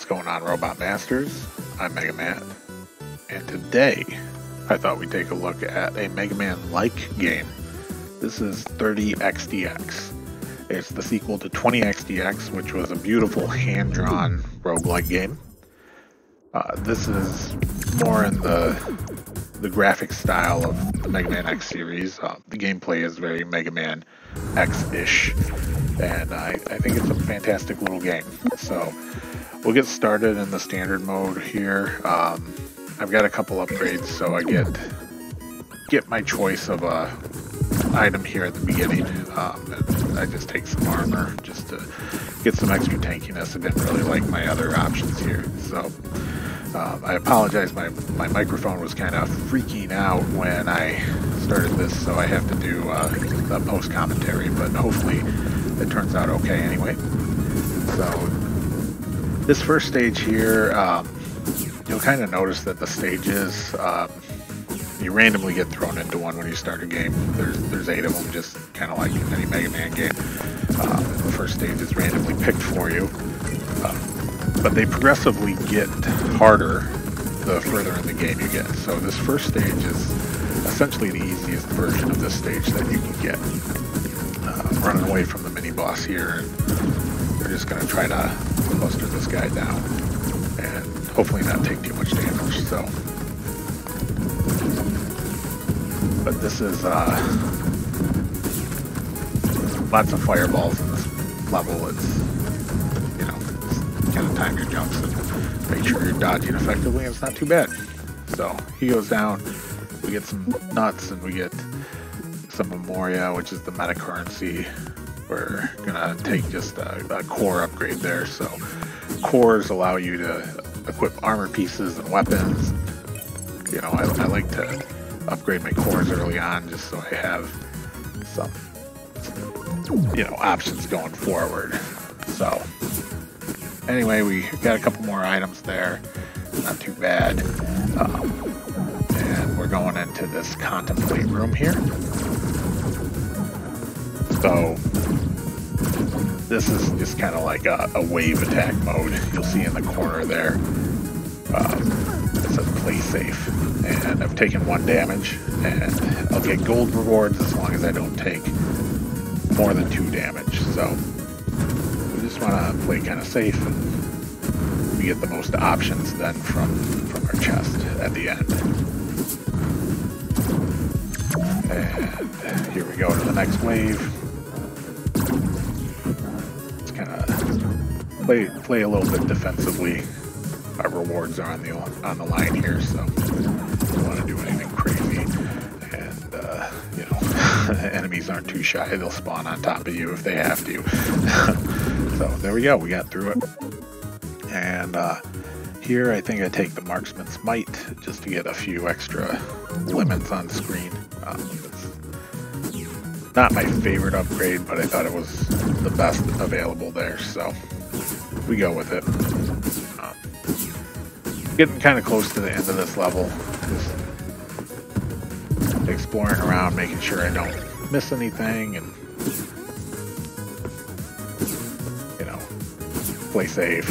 What's going on, Robot Masters? I'm Mega Man, and today I thought we'd take a look at a Mega Man-like game. This is 30XX. It's the sequel to 20XX, which was a beautiful hand-drawn roguelike game. This is more in the graphic style of the Mega Man X series. The gameplay is very Mega Man X-ish, and I think it's a fantastic little game. So we'll get started in the standard mode here. I've got a couple upgrades, so I get my choice of a item here at the beginning. And I just take some armor just to get some extra tankiness. I didn't really like my other options here, so I apologize. My microphone was kind of freaking out when I started this, so I have to do a post commentary, but hopefully it turns out okay anyway. So this first stage here, you'll kind of notice that the stages, you randomly get thrown into one when you start a game. There's 8 of them, just kind of like any Mega Man game. The first stage is randomly picked for you. But they progressively get harder the further in the game you get. So this first stage is essentially the easiest version of this stage that you can get. I'm running away from the mini-boss here. We're just going to try to cluster this guy down and hopefully not take too much damage. So, but this is lots of fireballs in this level. Kind of time your jumps and make sure you're dodging effectively, and it's not too bad. So he goes down, we get some nuts, and we get some Memoria, which is the meta currency. We're gonna take just a core upgrade there. So cores allow you to equip armor pieces and weapons. You know, I like to upgrade my cores early on just so I have some, you know, options going forward. So anyway, we got a couple more items there, not too bad, and we're going into this contemplate room here. So this is just kind of like a wave attack mode. You'll see in the corner there, it says play safe, and I've taken 1 damage, and I'll get gold rewards as long as I don't take more than 2 damage. So want to play kind of safe, and we get the most options then from our chest at the end. And here we go to the next wave. Let's kind of play a little bit defensively. Our rewards are on the line here, so we don't want to do anything crazy. And you know, enemies aren't too shy; they'll spawn on top of you if they have to. So there we go, we got through it. And here I think I take the Marksman's Might just to get a few extra limits on screen. It's not my favorite upgrade, but I thought it was the best available there, so we go with it. Getting kind of close to the end of this level. Just exploring around, making sure I don't miss anything, and play safe,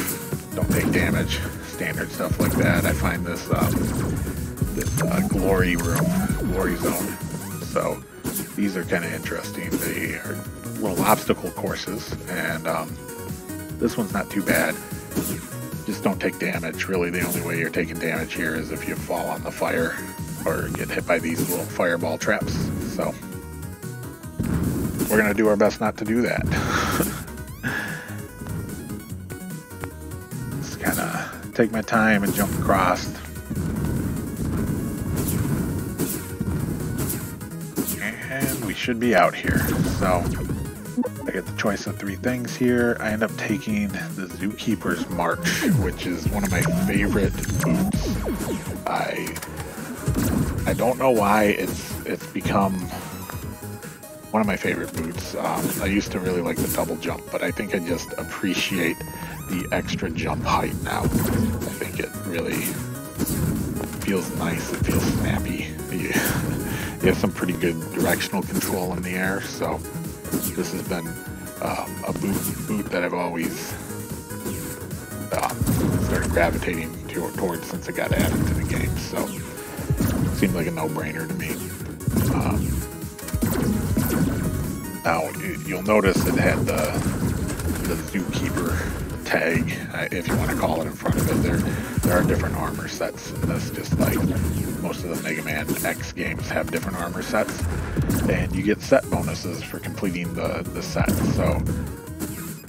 don't take damage, standard stuff like that. I find this glory room, glory zone. So these are kind of interesting. They are little obstacle courses, and this one's not too bad. Just don't take damage. Really, the only way you're taking damage here is if you fall on the fire or get hit by these little fireball traps. So we're gonna do our best not to do that. Take my time and jump across, and we should be out here. So I get the choice of 3 things here. I end up taking the Zookeeper's March, which is one of my favorite boots. I don't know why it's become one of my favorite boots. I used to really like the double jump, but I think I just appreciate the extra jump height now. I think it really feels nice, it feels snappy. You have some pretty good directional control in the air, so this has been a boot that I've always gravitating towards since it got added to the game. So it seemed like a no-brainer to me. Now, you'll notice it had the Zookeeper tag, if you want to call it, in front of it. There are different armor sets in this, just like most of the Mega Man X games have different armor sets. And you get set bonuses for completing the set. So,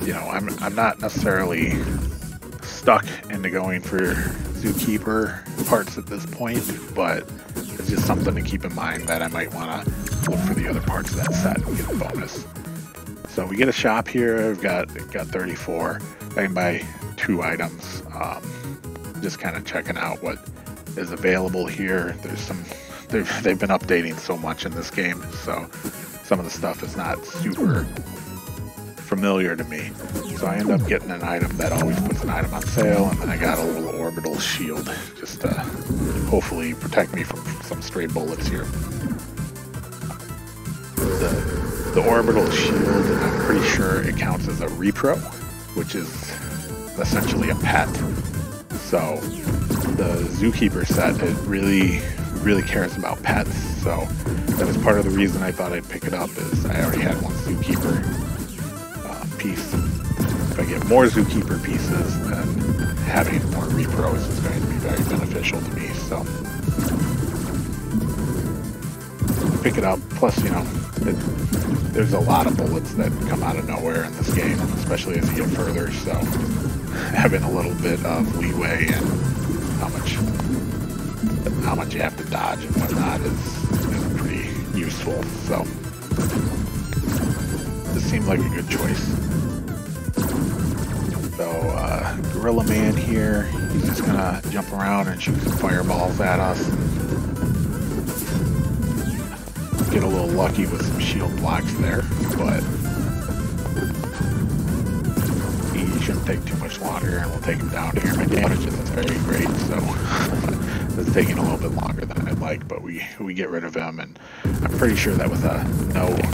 you know, I'm not necessarily stuck into going for Zookeeper parts at this point, but it's just something to keep in mind that I might want to look for the other parts of that set and get a bonus. So we get a shop here. I've got 34. I can buy 2 items. Just kind of checking out what is available here. There's some. They've been updating so much in this game, so some of the stuff is not super familiar to me. So I end up getting an item that always puts an item on sale, and then I got a little orbital shield just to hopefully protect me from some stray bullets here. The orbital shield, I'm pretty sure it counts as a repro, which is essentially a pet. So the Zookeeper set, it really cares about pets, so that was part of the reason I thought I'd pick it up, is I already had one Zookeeper piece. If I get more Zookeeper pieces, then having more repros is going to be very beneficial to me, so pick it up. Plus, you know, there's a lot of bullets that come out of nowhere in this game, especially as you get further, so having a little bit of leeway and how much you have to dodge and whatnot is pretty useful, so this seemed like a good choice. So Gorilla Man here, he's just gonna jump around and shoot some fireballs at us. Get a little lucky with some shield blocks there, but he shouldn't take too much longer, and we'll take him down here. My damage isn't very great, so it's taking a little bit longer than I'd like, but we get rid of him, and I'm pretty sure that was a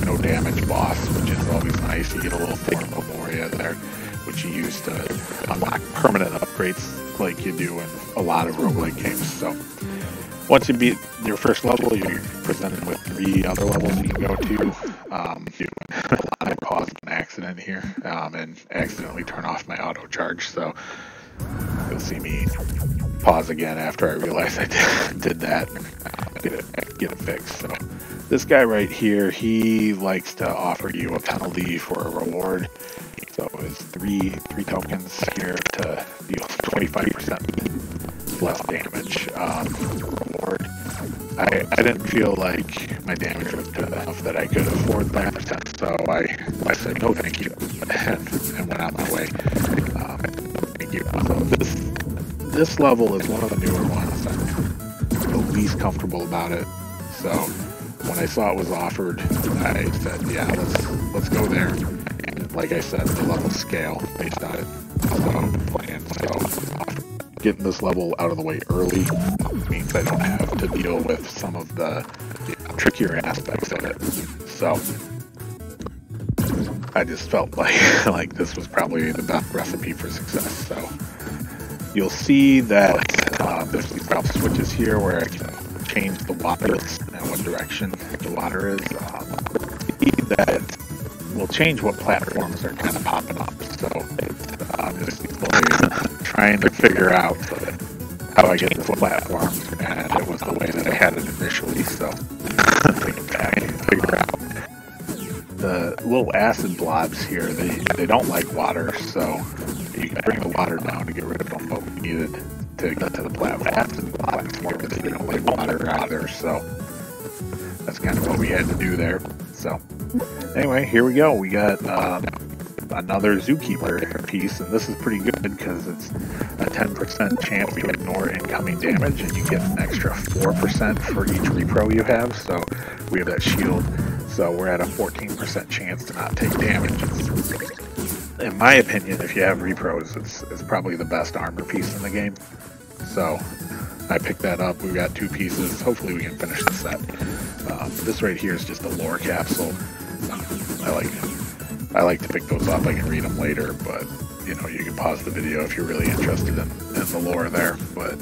no damage boss, which is always nice. You get a little form of Moria there, which you use to unlock permanent upgrades like you do in a lot of roguelike games. So once you beat your first level, you're presented with 3 other levels you can go to. I caused an accident here and accidentally turn off my auto charge, so you'll see me pause again after I realize I did that and get it fixed. So this guy right here, he likes to offer you a penalty for a reward. So it's three tokens here to deal 25% less damage reward. I didn't feel like my damage was good enough that I could afford that, so I said no thank you and went out my way. So this level is one of the newer ones. I'm the least comfortable about it. So when I saw it was offered, I said, yeah, let's go there. And like I said, the level scale based on it. So getting this level out of the way early means I don't have to deal with some of the trickier aspects of it. So I just felt like this was probably the best recipe for success. So you'll see that there's these little switches here where I can change the water and what direction the water is. That will change what platforms are kind of popping up. So just trying to figure out how I get to the platforms, and it was the way that I had it initially. So take it back and figure out. The little acid blobs here, they don't like water, so you can bring the water down to get rid of them, but we needed to get to the platform. Acid blobs here, because they don't like water either, so that's kind of what we had to do there. So anyway, here we go. We got another Zookeeper piece, and this is pretty good because it's a 10% chance to ignore incoming damage, and you get an extra 4% for each repro you have, so we have that shield. So we're at a 14% chance to not take damage. In my opinion, if you have repros, it's probably the best armor piece in the game. So I picked that up. We've got 2 pieces. Hopefully we can finish the set. This right here is just a lore capsule. I like to pick those up. I can read them later, but you know, you can pause the video if you're really interested in the lore there. But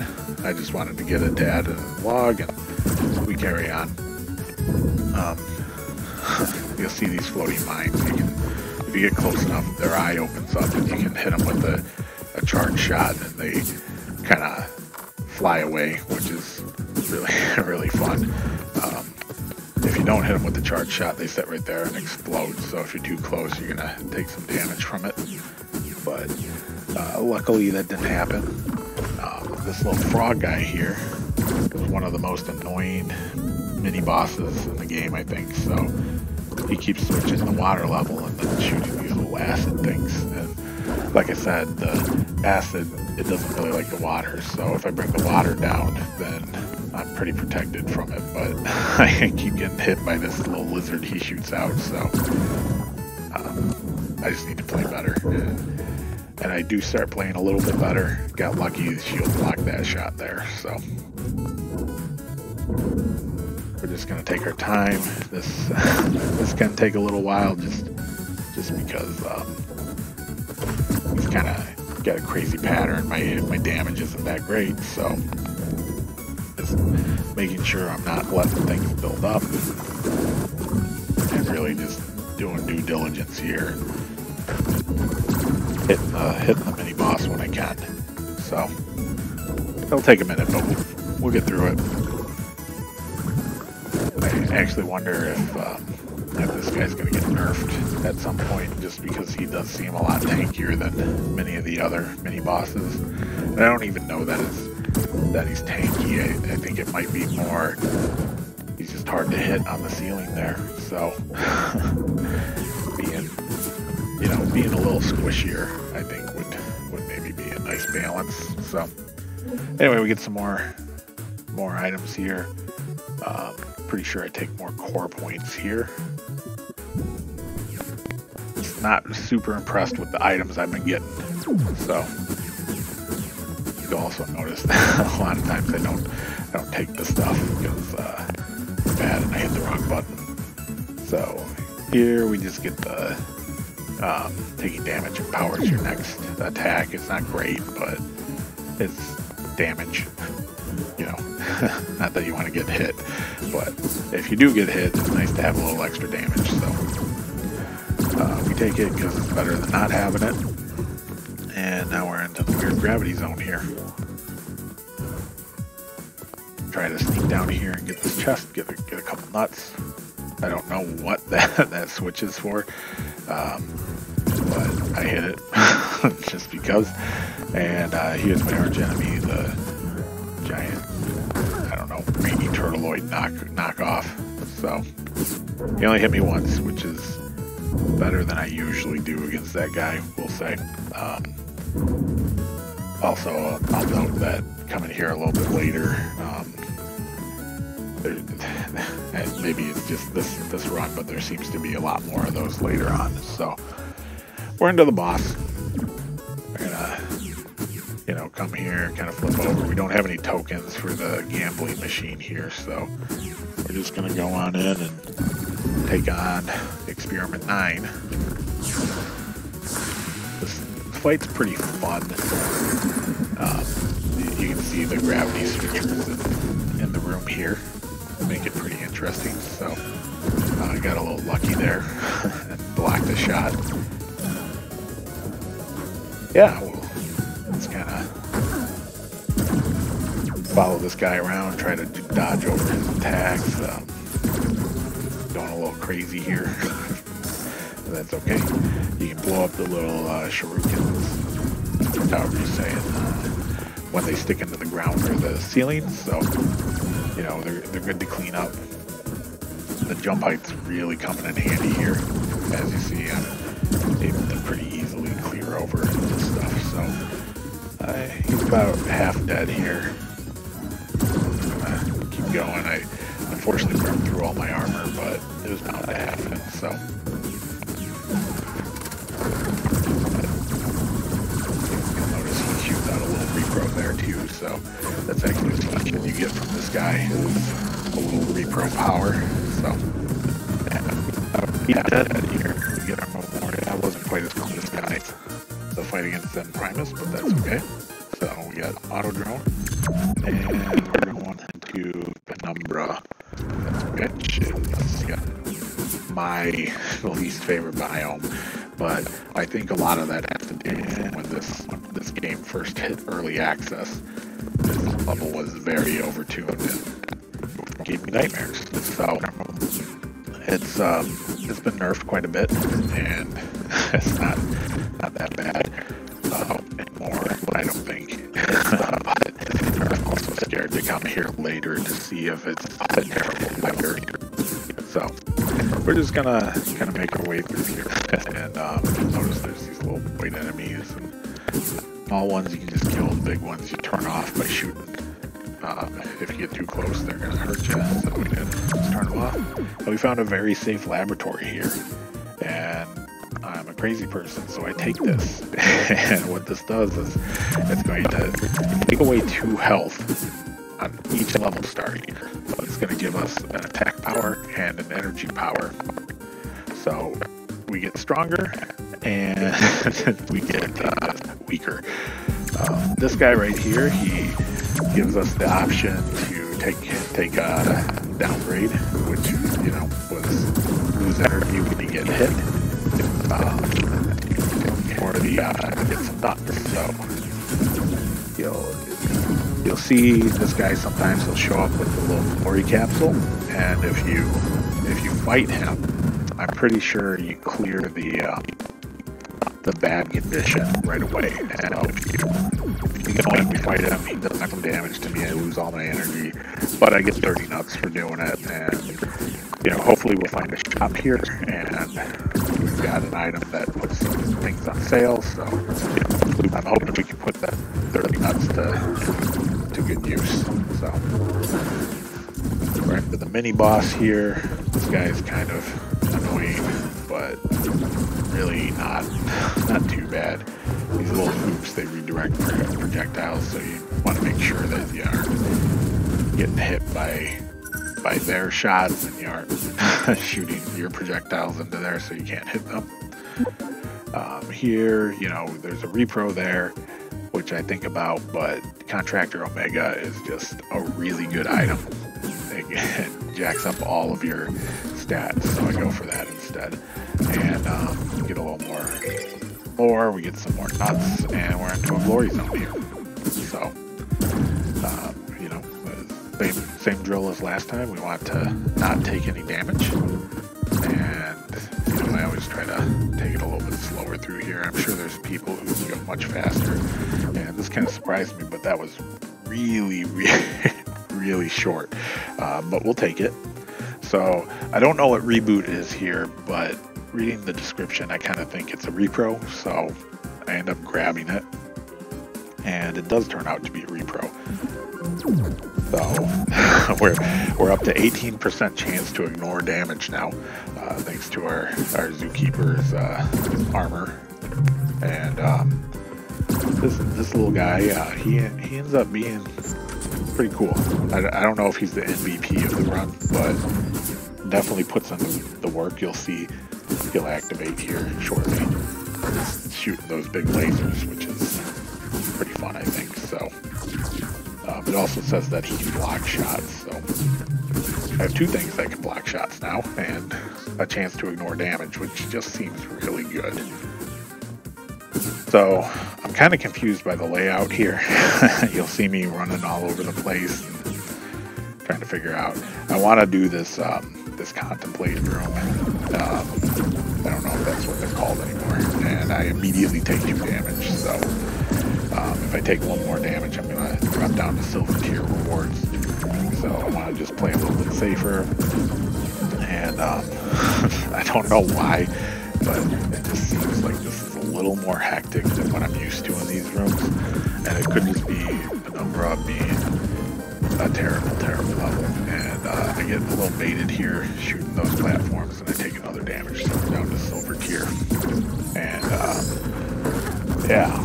I just wanted to get it to add a vlog, and we carry on. You'll see these floating mines. You can, if you get close enough, their eye opens up and you can hit them with a charge shot, and they kind of fly away, which is really fun. If you don't hit them with the charge shot, they sit right there and explode, so if you're too close, you're gonna take some damage from it. But luckily that didn't happen. This little frog guy here was one of the most annoying mini bosses in the game, I think. So he keeps switching the water level and then shooting these little acid things, and like I said, the acid, it doesn't really like the water, so if I bring the water down, then I'm pretty protected from it, but I keep getting hit by this little lizard he shoots out, so I just need to play better. And I do start playing a little bit better. Got lucky, the shield blocked that shot there, so. We're just gonna take our time. This can take a little while, just because it's kind of got a crazy pattern. My damage isn't that great, so. Making sure I'm not letting things build up, and really just doing due diligence here, hitting the mini boss when I can. So it'll take a minute, but we'll get through it. I actually wonder if this guy's going to get nerfed at some point, just because he does seem a lot tankier than many of the other mini bosses, and I don't even know that it's that he's tanky. I think it might be more he's just hard to hit on the ceiling there, so being a little squishier, I think would maybe be a nice balance. So anyway, we get some more items here. Pretty sure I take more core points here. Just not super impressed with the items I've been getting, so. You'll also notice that a lot of times I don't take the stuff because it's bad and I hit the wrong button. So here we just get the taking damage empowers your next attack. It's not great, but it's damage. You know, not that you want to get hit, but if you do get hit, it's nice to have a little extra damage. So we take it because it's better than not having it. And now we're into the weird gravity zone here. Try to sneak down here and get this chest, get a couple nuts. I don't know what that switch is for, but I hit it just because. And here's my arch enemy, the giant, I don't know, rainy turtleoid knockoff. So he only hit me once, which is better than I usually do against that guy, we'll say. Also, I'll note that coming here a little bit later, and maybe it's just this run, but there seems to be a lot more of those later on. So we're into the boss. We're gonna, come here, kind of flip over. We don't have any tokens for the gambling machine here, so we're just gonna go on in and take on Experiment 9. Fight's pretty fun. You can see the gravity switchers in the room here make it pretty interesting. So I got a little lucky there and blocked the shot. Yeah, well, let's kind of follow this guy around, try to dodge over his attacks. Going a little crazy here. That's okay. You can blow up the little shurikens, however you say it, when they stick into the ground or the ceiling. So, you know, they're good to clean up. The jump height's really coming in handy here. As you see, I'm able to pretty easily clear over this stuff. So, he's about half dead here. I'm gonna keep going. I unfortunately burned through all my armor, but it was bound to happen. So. So that's actually as much as you get from this guy, is a little repro power. So yeah, we got that here. We get our memorial. That wasn't quite as cool as guys. The fight against Zen Primus, but that's okay. So we got Auto Drone, and we're going into Penumbra. That's which is my least favorite biome, but I think a lot of that has to do with when this game first hit early access. This level was very overtuned and gave me nightmares. So it's been nerfed quite a bit, and it's not that bad anymore. I don't think. But I'm also scared to come here later to see if it's terrible. So we're just gonna kind of make our way through here, and notice there's these little white enemies and small ones you can just kill. The big ones you turn off by shooting. If you get too close, they're gonna hurt you. So we did just turn them off. But we found a very safe laboratory here, and I'm a crazy person, so I take this, and what this does is it's going to take away 2 health on each level starting. So it's going to give us an attack power and an energy power. So we get stronger, and we get weaker. This guy right here, he gives us the option to take downgrade, which, you know, was lose energy when you get hit. Or the it's not so you'll see this guy sometimes will show up with a little glory capsule, and if you fight him, I'm pretty sure you clear the bad condition right away. And if you go and fight him, he does some damage to me. I lose all my energy, but I get 30 nuts for doing it. And you know, hopefully we'll find a shop here, and we've got an item that puts things on sale, so I'm hoping we can put that 30 nuts to good use. So we're into the mini boss here. This guy is kind of annoying, but really not too bad. These little hoops, they redirect projectiles, so you want to make sure that you aren't getting hit by their shots, and you aren't shooting your projectiles into there, so you can't hit them. Here, you know, there's a repro there, which I think about, but Contractor Omega is just a really good item. It jacks up all of your stats, so I go for that instead. And get a little more lore, we get some more nuts, and we're into a glory zone here. So, you know, same drill as last time. We want to not take any damage, and you know, I always try to take it a little bit slower through here. I'm sure there's people who go much faster, and this kind of surprised me, but that was really short, but we'll take it. So I don't know what reboot is here, but reading the description, I kind of think it's a repro, so I end up grabbing it, and it does turn out to be a repro. So we're up to 18% chance to ignore damage now, thanks to our Zookeeper's armor. And this little guy, he ends up being pretty cool. I don't know if he's the MVP of the run, but definitely puts in the work. You'll see he'll activate here shortly, shooting those big lasers, which is pretty fun, I think. So. It also says that he can block shots, so I have 2 things that can block shots now, and a chance to ignore damage, which just seems really good. So I'm kind of confused by the layout here. You'll see me running all over the place, trying to figure out. I want to do this this contemplate room. I don't know if that's what it's called anymore, and I immediately take 2 damage, so. If I take 1 more damage, I'm going to drop down to silver tier rewards. So I want to just play a little bit safer. And I don't know why, but it just seems like this is a little more hectic than what I'm used to in these rooms. And it could just be Penumbra being a terrible level. And I get a little baited here shooting those platforms, and I take another damage, so I'm down to silver tier. And yeah.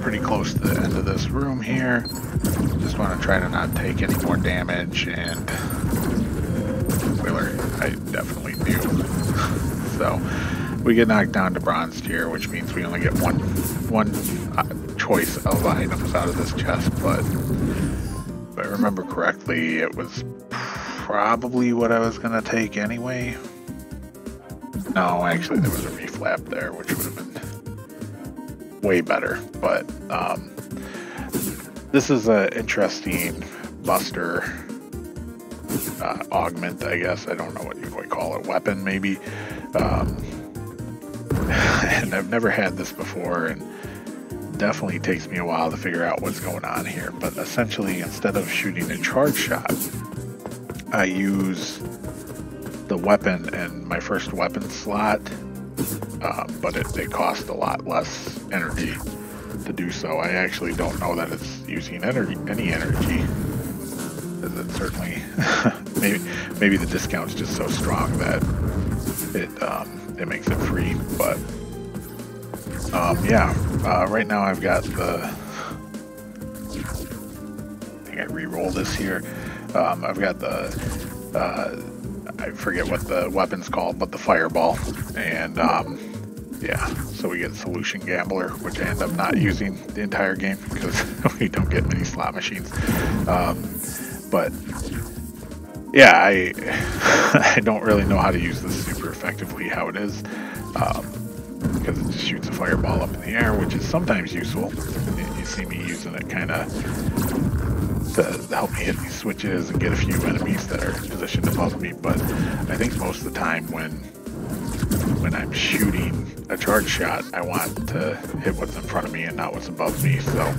Pretty close to the end of this room here. Just want to try to not take any more damage, and spoiler, I definitely do. So We get knocked down to bronze tier, which means we only get one choice of items out of this chest, but if I remember correctly, it was probably what I was gonna take anyway. No, actually there was a reflap there, which would have been way better, but this is an interesting buster augment, I guess. I don't know what you would call it, weapon maybe. And I've never had this before, and definitely takes me a while to figure out what's going on here, but essentially instead of shooting a charge shot, I use the weapon in my first weapon slot, but it costs a lot less energy to do so. I actually don't know that it's using any energy. It certainly maybe the discount's just so strong that it makes it free, but yeah, right now I've got the, I think I re-roll this here. I've got the, I forget what the weapon's called, but the fireball, and yeah, so we get Solution Gambler, which I end up not using the entire game because we don't get many slot machines, but yeah, I don't really know how to use this super effectively how it is, because it just shoots a fireball up in the air, which is sometimes useful. You see me using it kind of to help me hit these switches and get a few enemies that are positioned to puzzle me, but I think most of the time when I'm shooting a charge shot, I want to hit what's in front of me and not what's above me, so...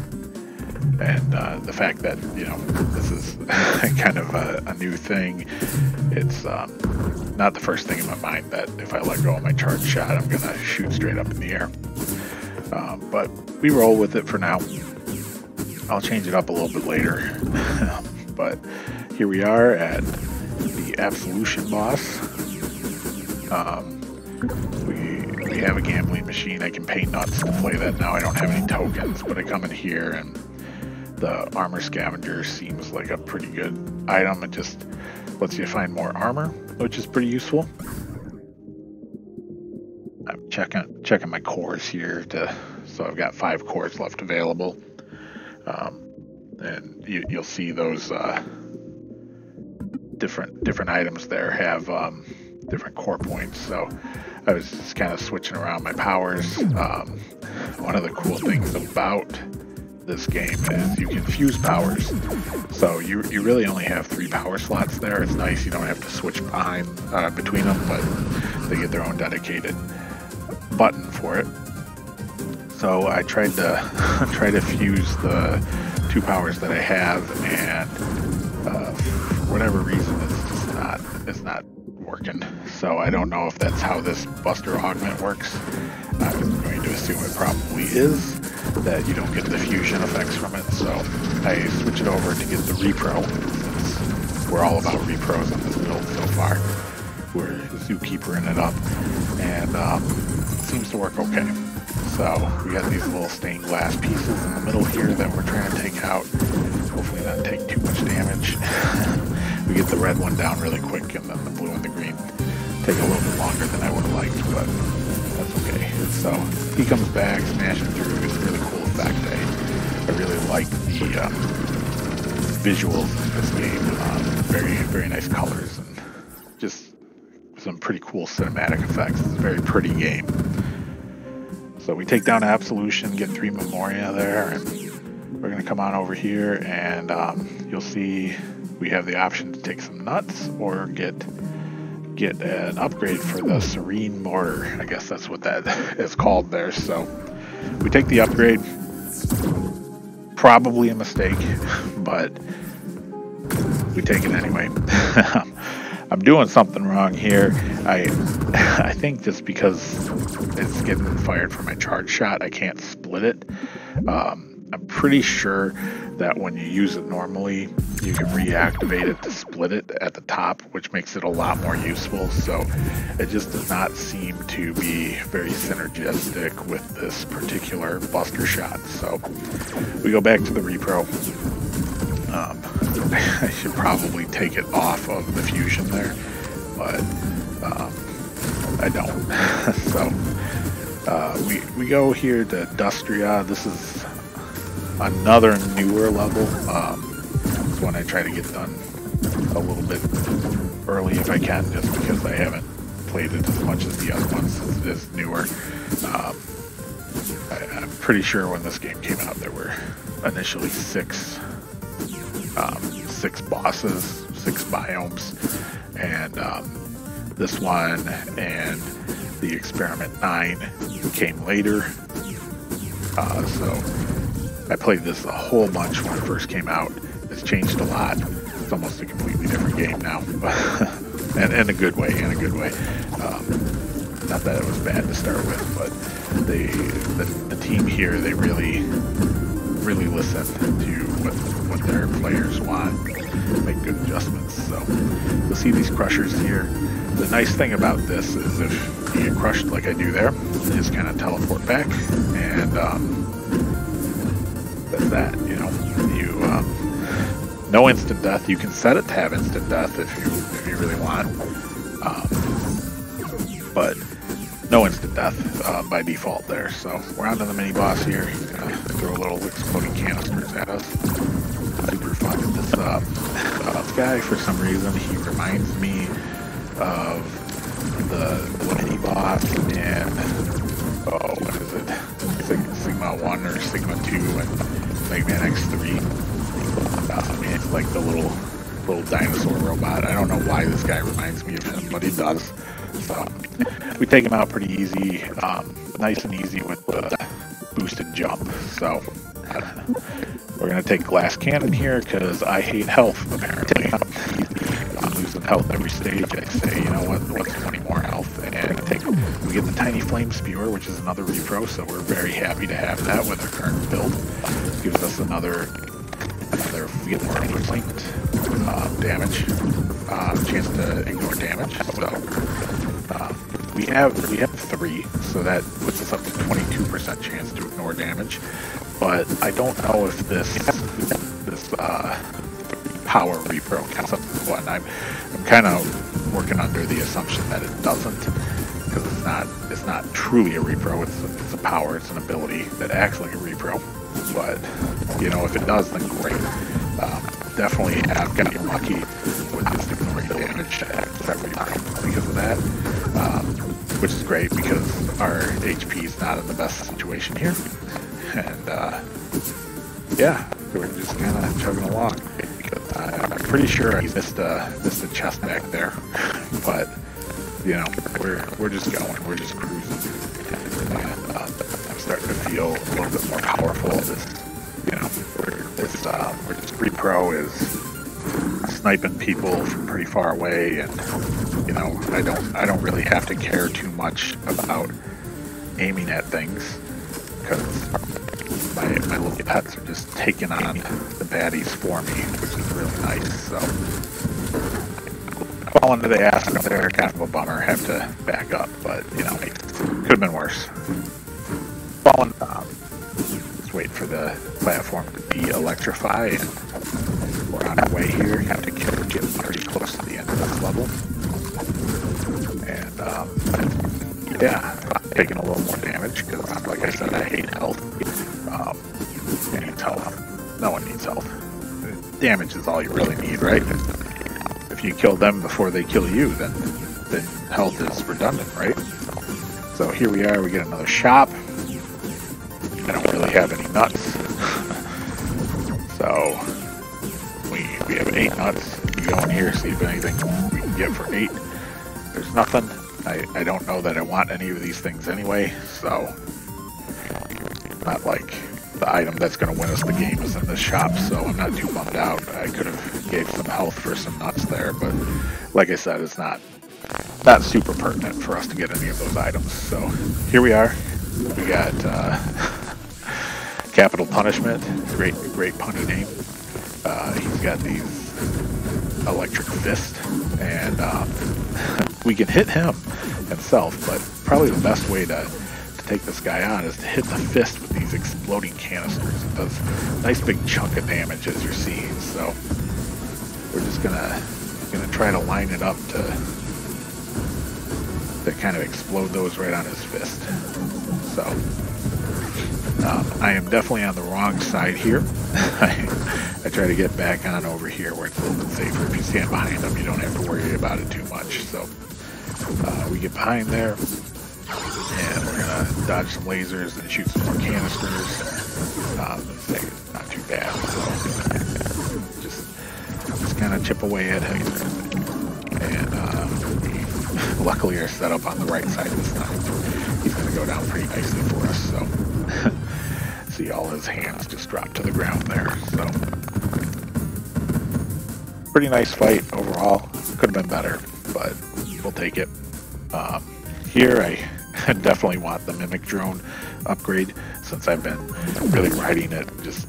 And the fact that, you know, this is kind of a new thing, it's not the first thing in my mind that if I let go of my charge shot, I'm going to shoot straight up in the air. But we roll with it for now. I'll change it up a little bit later. But here we are at the Absolution boss. We have a gambling machine. I can pay nuts to play that now. I don't have any tokens, but I come in here and... The armor scavenger seems like a pretty good item. It just lets you find more armor, which is pretty useful. I'm checking my cores here, so I've got 5 cores left available. And you'll see those different items there have different core points. So I was just kind of switching around my powers. One of the cool things about this game is you can fuse powers, so you really only have 3 power slots there. It's nice, you don't have to switch between them, but they get their own dedicated button for it. So I tried to fuse the 2 powers that I have, and for whatever reason it's just not working. So I don't know if that's how this buster augment works. I'm going to assume it probably is, that you don't get the fusion effects from it, so I switch it over to get the repro, since we're all about repros on this build so far. We're zookeepering it up, and it seems to work okay. So we got these little stained glass pieces in the middle here that we're trying to take out, hopefully not take too much damage. We get the red one down really quick, and then the blue and the green take a little bit longer than I would have liked, but... Okay, so he comes back, smashing through. It's a really cool effect. I really like the visuals in this game. Very, very nice colors and just some pretty cool cinematic effects. It's a very pretty game. So we take down Absolution, get 3 Memoria there, and we're going to come on over here, and you'll see we have the option to take some nuts or get an upgrade for the serene mortar. I guess that's what that is called there. So we take the upgrade, probably a mistake, but we take it anyway. I'm doing something wrong here. I think just because it's getting fired from my charge shot, I can't split it. I'm pretty sure that when you use it normally, you can reactivate it to split it at the top, which makes it a lot more useful. So it just does not seem to be very synergistic with this particular buster shot. So we go back to the repro. I should probably take it off of the fusion there, but I don't. So we go here to Dustria. This is another newer level. It's one I try to get done a little bit early if I can, just because I haven't played it as much as the other ones since it is newer. I'm pretty sure when this game came out there were initially six bosses, six biomes, and this one and the Experiment 9 came later. So I played this a whole bunch when it first came out. It's changed a lot. It's almost a completely different game now, and in a good way. Not that it was bad to start with, but the team here, they really listen to what their players want, make good adjustments. So you'll see these crushers here. The nice thing about this is if you get crushed like I do there, you just kind of teleport back, and that's that. You know, you no instant death. You can set it to have instant death if you really want, but no instant death by default there. So we're on to the mini boss here. He's gonna throw little exploding canisters at us. Super fun. This guy, for some reason, he reminds me of the mini boss in, oh, what is it? Sigma 1 or Sigma 2 and Mega Man X 3. I mean, it's like the little dinosaur robot. I don't know why this guy reminds me of him, but he does. So we take him out pretty easy, nice and easy with the boosted jump. So we're gonna take glass cannon here because I hate health. Apparently, I'm losing health every stage. I say, you know what? What's 20 more health? And we get the tiny flame spewer, which is another repro. So we're very happy to have that with our current build. It gives us another we get more damage, chance to ignore damage. So. We have 3, so that puts us up to 22% chance to ignore damage. But I don't know if this power repro counts up as one. I'm kind of working under the assumption that it doesn't, because it's not truly a repro. It's a power. It's an ability that acts like a repro. But you know, if it does, then great. Definitely have gotten lucky with this ignoring damage because of that. Which is great because our HP is not in the best situation here. And yeah, we're just kind of chugging along. I'm pretty sure I missed a chest back there, but you know, we're just going, we're just cruising. And I'm starting to feel a little bit more powerful. This, you know, we're just repro is sniping people from pretty far away, and you know, I don't really have to care too much about aiming at things because my little pets are just taking on the baddies for me, which is really nice. So falling to the ass there, kind of a bummer. Have to back up, but you know, it could have been worse. Falling down. Just wait for the platform to de-electrify, and we're on our way here. Have to get pretty close to the end of this level. And, yeah, I'm taking a little more damage, because, like I said, I hate health. I need health. No one needs health. Damage is all you really need, right? If you kill them before they kill you, then health is redundant, right? So here we are, we get another shop. I don't really have any nuts. So, we have 8 nuts. You go in here, see if anything we can get for 8. There's nothing. I don't know that I want any of these things anyway, so not like the item that's going to win us the game is in the shop, so I'm not too bummed out. I could have gave some health for some nuts there, but like I said, it's not super pertinent for us to get any of those items. So here we are. We got Capital Punishment. Great punny name. He's got these electric fist, and we can hit him himself, but probably the best way to take this guy on is to hit the fist with these exploding canisters. It does a nice big chunk of damage, as you're seeing. So we're just gonna try to line it up to to kind of explode those right on his fist. So I am definitely on the wrong side here. I try to get back on over here where it's a little bit safer. If you stand behind them, you don't have to worry about it too much. So we get behind there, and we're going to dodge some lasers and shoot some more canisters. Not too bad. So just kind of chip away at it. And we luckily are set up on the right side this time. He's going to go down pretty nicely for us. So see all his hands just drop to the ground there. So pretty nice fight overall. Could have been better, but we'll take it. Here I definitely want the Mimic Drone upgrade since I've been really riding it just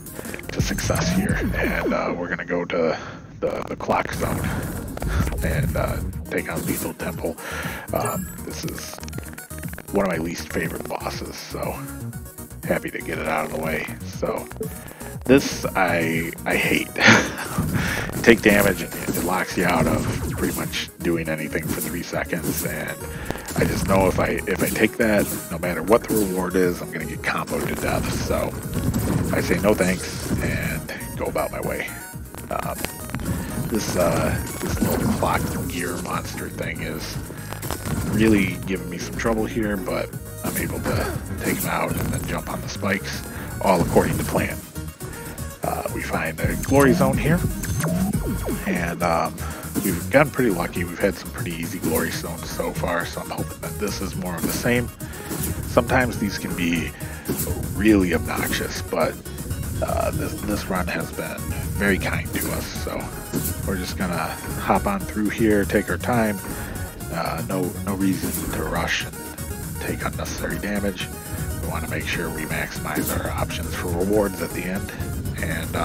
to success here. And we're going to go to the clock zone and take on Lethal Temple. This is one of my least favorite bosses, so happy to get it out of the way. So this I hate. You take damage and it locks you out of pretty much doing anything for 3 seconds, and I just know if I take that, no matter what the reward is, I'm gonna get comboed to death. So I say no thanks and go about my way. This little clock gear monster thing is really giving me some trouble here, but I'm able to take him out and then jump on the spikes, all according to plan. We find a glory zone here, and we've gotten pretty lucky. We've had some pretty easy glory zones so far, so I'm hoping that this is more of the same. Sometimes these can be really obnoxious, but this run has been very kind to us, so we're just gonna hop on through here, take our time, no reason to rush and take unnecessary damage. We want to make sure we maximize our options for rewards at the end, and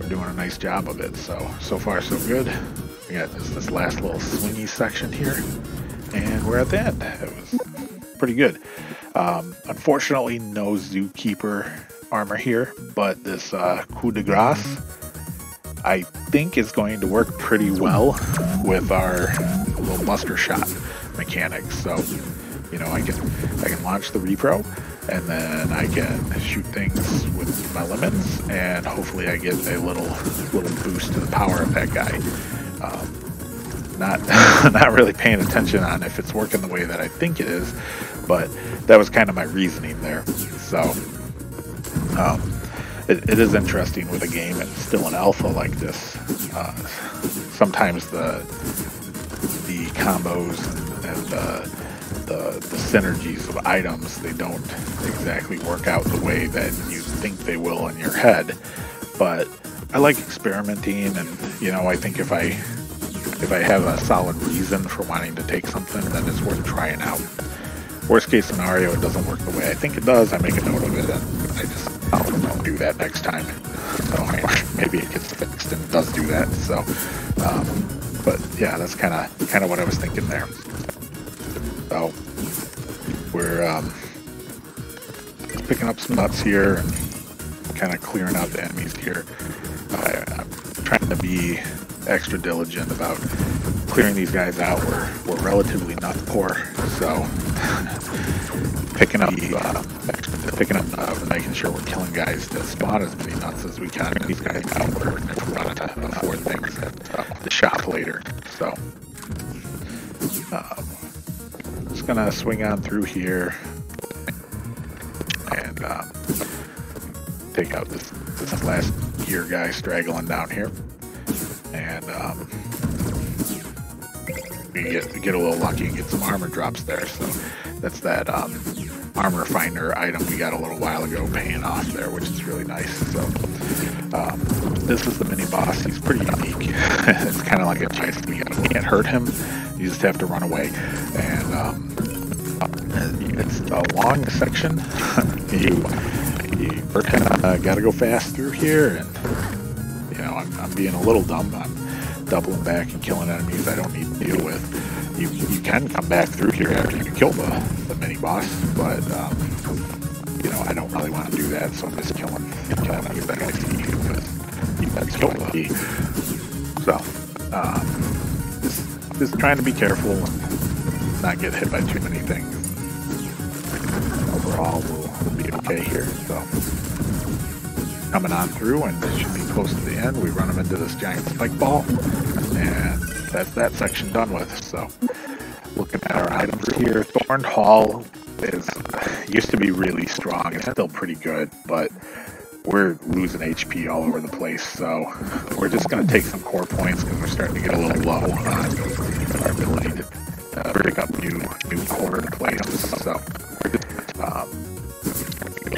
we're doing a nice job of it. So far so good. We got just this last little swingy section here, and we're at the end. It was pretty good. Unfortunately, no Zookeeper armor here, but this coup de grace I think is going to work pretty well with our little buster shot mechanics. So you know, I can launch the repro, and then I can shoot things with my limits, and hopefully I get a little boost to the power of that guy. Not really paying attention on if it's working the way that I think it is, but that was kind of my reasoning there. So it is interesting with a game and still an alpha like this. Sometimes the combos and the synergies of items, they don't exactly work out the way that you think they will in your head. But I like experimenting, and you know, I think if I have a solid reason for wanting to take something, then it's worth trying out. Worst case scenario, it doesn't work the way I think it does. I make a note of it, and I just don't do that next time. So maybe it gets fixed and it does do that. So, but yeah, that's kind of what I was thinking there. So we're picking up some nuts here and kind of clearing out the enemies here. I'm trying to be extra diligent about clearing these guys out. We're relatively nut poor, so making sure we're killing guys to spawn as many nuts as we can. These guys out, we're going to afford things at the shop later. So just gonna swing on through here and take out this last gear guy straggling down here, and we get a little lucky and get some armor drops there. So that's that armor finder item we got a little while ago paying off there, which is really nice. So this is the mini boss. He's pretty unique. It's kind of like a chase. You can't hurt him, you just have to run away. And it's a long section. You're kind of gotta go fast through here, and you know, I'm being a little dumb. I'm doubling back and killing enemies I don't need to deal with. You can come back through here after you kill the mini boss, but you know, I don't really want to do that, so I'm just killing enemies that I see, because you can kill the. So just trying to be careful and not get hit by too many things. Overall, we'll be okay here. So coming on through, and it should be close to the end. We run them into this giant spike ball, and that's that section done with. So looking at our items here, Thorn Hall is used to be really strong. It's still pretty good, but we're losing HP all over the place, so we're just going to take some core points because we're starting to get a little low on our ability to pick up new core places. So we're just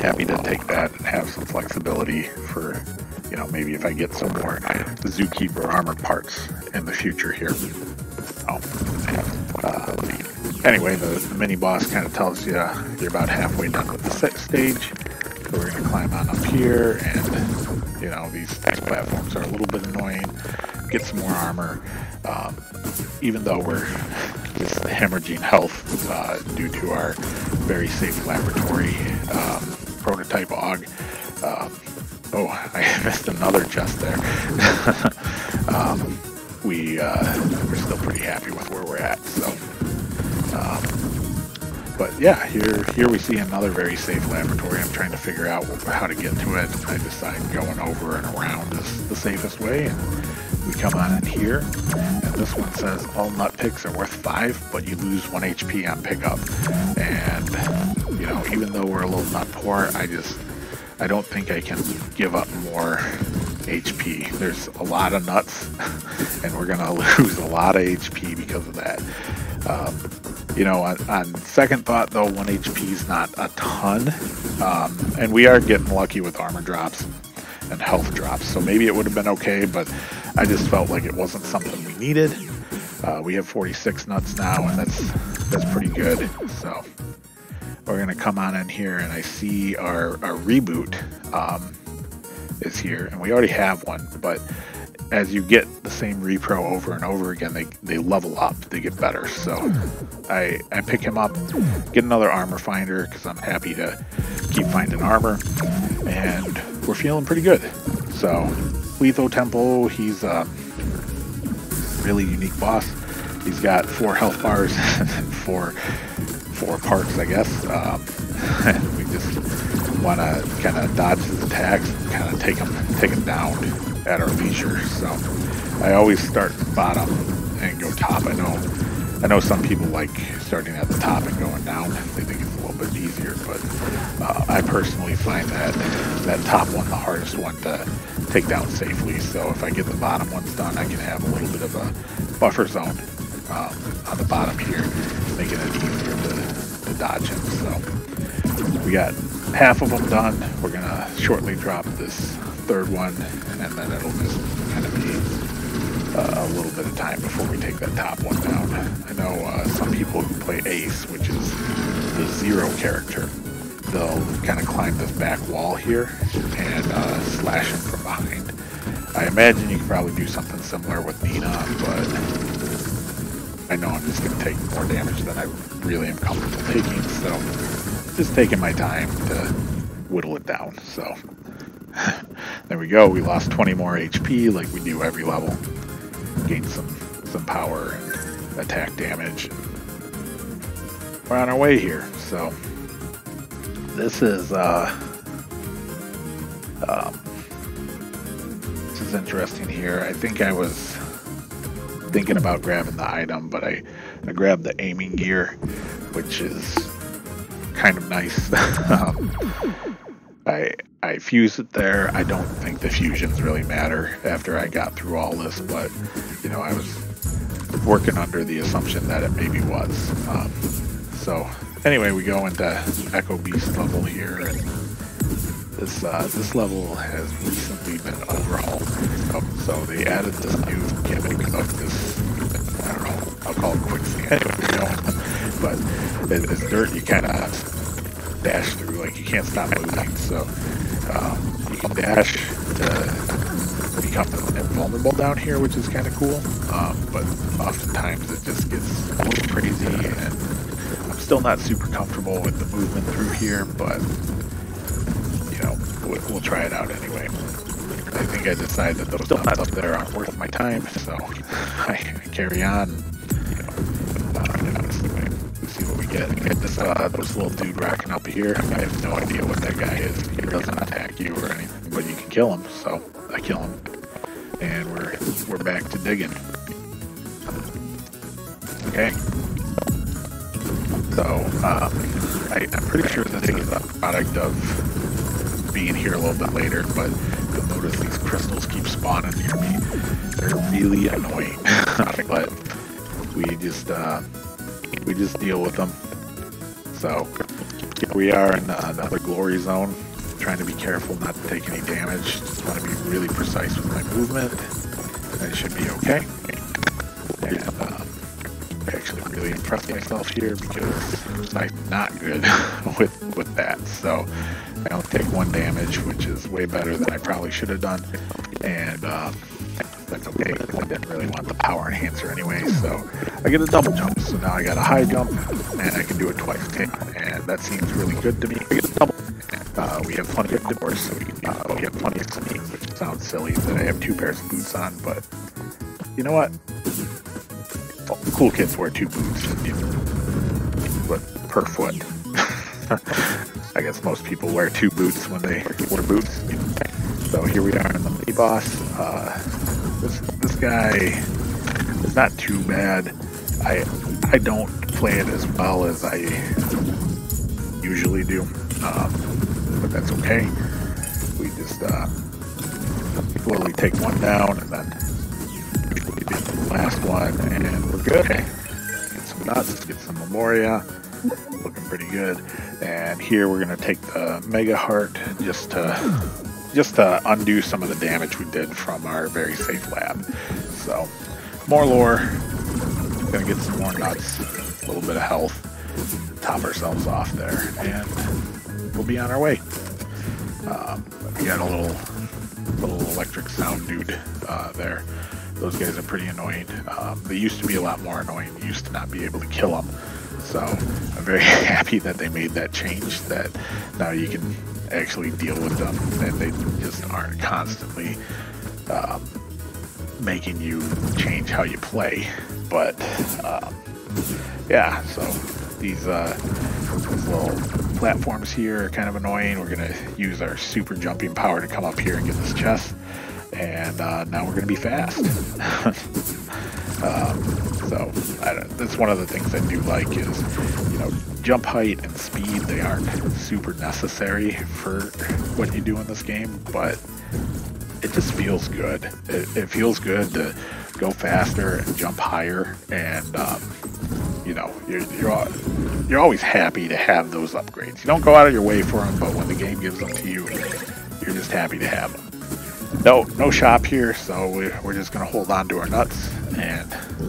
happy to take that and have some flexibility for, you know, maybe if I get some more Zookeeper armor parts in the future here. So, anyway, the mini boss kind of tells you you're about halfway done with the set stage. So we're going to climb on up here, and, you know, these platforms are a little bit annoying. Get some more armor. Even though we're just hemorrhaging health due to our very safe laboratory prototype AUG. Oh, I missed another chest there. We're still pretty happy with where we're at, so... But yeah, here we see another very safe laboratory. I'm trying to figure out how to get to it. I decide going over and around is the safest way, and we come on in here. And this one says all nut picks are worth 5, but you lose 1 HP on pickup. And you know, even though we're a little nut poor, I don't think I can give up more HP. There's a lot of nuts, and we're gonna lose a lot of HP because of that. You know, on second thought, though, 1 HP is not a ton, and we are getting lucky with armor drops and health drops, so maybe it would have been okay, but I just felt like it wasn't something we needed. We have 46 nuts now, and that's pretty good, so we're going to come on in here, and I see our reboot is here, and we already have one, but... as you get the same repro over and over again, they level up, they get better. So I pick him up, get another armor finder because I'm happy to keep finding armor, and we're feeling pretty good. So Lethal Temple, he's a really unique boss. He's got 4 health bars and four parts, I guess. And we just want to kind of dodge his attacks and kind of take him down at our leisure. So I always start bottom and go top. I know some people like starting at the top and going down. They think it's a little bit easier, but I personally find that top one the hardest one to take down safely. So if I get the bottom ones done, I can have a little bit of a buffer zone on the bottom here, making it easier to dodge him. So we got half of them done. We're gonna shortly drop this third one, and then it'll just kind of be a little bit of time before we take that top one down. I know some people who play Ace, which is the Zero character, they'll kind of climb this back wall here and slash him from behind. I imagine you can probably do something similar with Nina, but I know I'm just going to take more damage than I really am comfortable taking, so just taking my time to whittle it down. So there we go, we lost 20 more HP like we do every level. Gained some power and attack damage. We're on our way here, so this is interesting here. I think I was thinking about grabbing the item, but I grabbed the aiming gear, which is kind of nice. I fused it there. I don't think the fusions really matter after I got through all this, but, you know, I was working under the assumption that it maybe was. So, anyway, we go into Echo Beast level here, and this level has recently been overhauled. So they added this new gimmick of this, I don't know, I'll call it quicksand. Anyway, you know, but it's dirt, you kind of dash through, like you can't stop moving, so... you can dash to become invulnerable down here, which is kind of cool, but oftentimes it just gets a little crazy, and I'm still not super comfortable with the movement through here, but, you know, we'll try it out anyway. I think I decided that those nuts up there aren't worth my time, so I carry on, you know, get this this little dude racking up here. I have no idea what that guy is. He doesn't attack you or anything, but you can kill him. So I kill him, and we're back to digging. Okay. So I'm pretty sure this is a product of being here a little bit later, but you'll notice these crystals keep spawning near me. They're really annoying, but we just deal with them. So we are in another glory zone. I'm trying to be careful not to take any damage. Just want to be really precise with my movement. I should be okay. And, actually really impressed myself here because I'm not good with that, so I don't take one damage, which is way better than I probably should have done, and that's okay because I didn't really want the power enhancer anyway, so I get a double jump, so now I got a high jump and I can do it twice, and that seems really good to me. I get a double. We have plenty of doors, so we have plenty of sneak, which sounds silly that I have two pairs of boots on, but you know what? Cool kids wear two boots, but per foot. I guess most people wear two boots when they wear boots. So here we are in the mini boss. This guy is not too bad. I don't play it as well as I usually do, but that's okay. We just literally take one down and then last one, and we're good. Okay. Get some nuts, get some Memoria, looking pretty good. And here we're gonna take the Mega Heart just to undo some of the damage we did from our very safe lab. So more lore, gonna get some more nuts, a little bit of health, top ourselves off there, and we'll be on our way. We got a little electric sound dude there. Those guys are pretty annoying. They used to be a lot more annoying. We used to not be able to kill them. So I'm very happy that they made that change, that now you can actually deal with them and they just aren't constantly making you change how you play. But yeah, so these little platforms here are kind of annoying. We're gonna use our super jumping power to come up here and get this chest. And now we're gonna be fast. So that's one of the things I do like is, you know, jump height and speed. They aren't super necessary for what you do in this game, but it just feels good. It feels good to go faster and jump higher, and you know, you're always happy to have those upgrades. You don't go out of your way for them, but when the game gives them to you, you're just happy to have them. No shop here, so we're just going to hold on to our nuts, and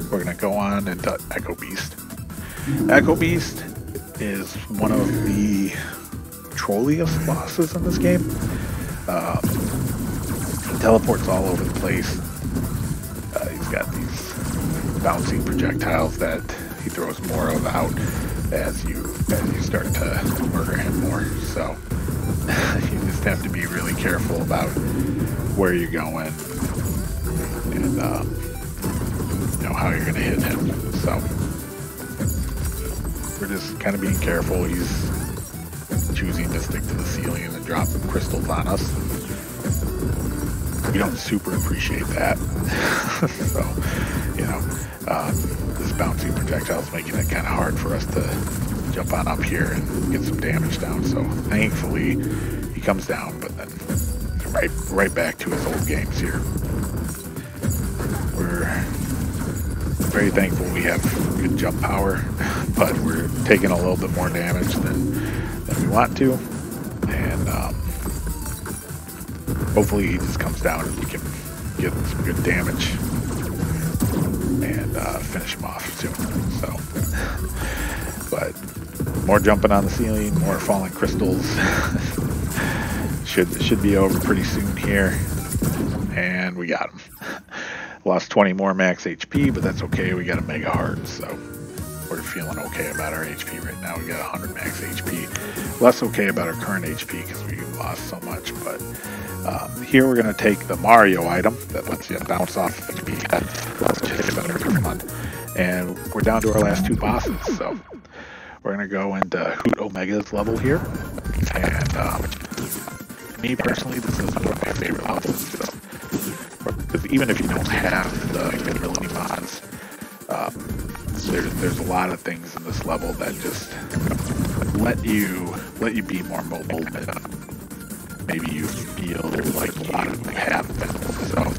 we're going to go on into Echo Beast. Echo Beast is one of the trolliest bosses in this game. He teleports all over the place. He's got these bouncing projectiles that he throws more of out as you start to murder him more, so you just have to be really careful about where you're going and you know how you're gonna hit him. So we're just kind of being careful. He's choosing to stick to the ceiling and drop some crystals on us. We don't super appreciate that. So you know, this bouncing projectile is making it kind of hard for us to jump on up here and get some damage down. So thankfully he comes down, but then right back to his old games here. We're very thankful we have good jump power, but we're taking a little bit more damage than we want to, and hopefully he just comes down and we can get some good damage and finish him off soon. So, but more jumping on the ceiling, more falling crystals. Should be over pretty soon here, and we got him. Lost 20 more max HP, but that's okay. We got a Mega Heart, so we're feeling okay about our HP right now. We got 100 max HP. Less okay about our current HP because we lost so much, but here we're going to take the Mario item that lets you bounce off HP. Less okay about our current one, and we're down to our last two bosses, so We're going to go into Hoot Omega's level here. And me personally, this is one of my favorite levels. Because even if you don't have the ability mods, there's a lot of things in this level that just let you be more mobile. But, maybe you feel like you have them. So